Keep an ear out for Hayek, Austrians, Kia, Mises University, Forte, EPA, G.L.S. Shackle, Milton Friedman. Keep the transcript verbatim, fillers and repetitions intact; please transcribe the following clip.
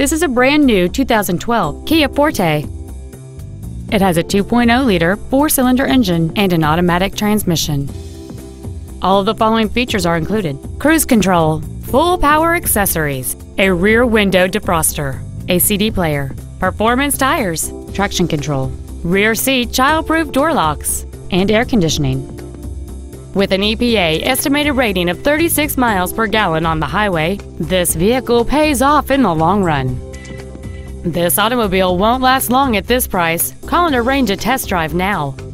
This is a brand new two thousand twelve Kia Forte. It has a two point oh liter four-cylinder engine and an automatic transmission. All of the following features are included: cruise control, full power accessories, a rear window defroster, a C D player, performance tires, traction control, rear seat child-proof door locks, and air conditioning. With an E P A estimated rating of thirty-six miles per gallon on the highway, this vehicle pays off in the long run. This automobile won't last long at this price. Call and arrange a test drive now.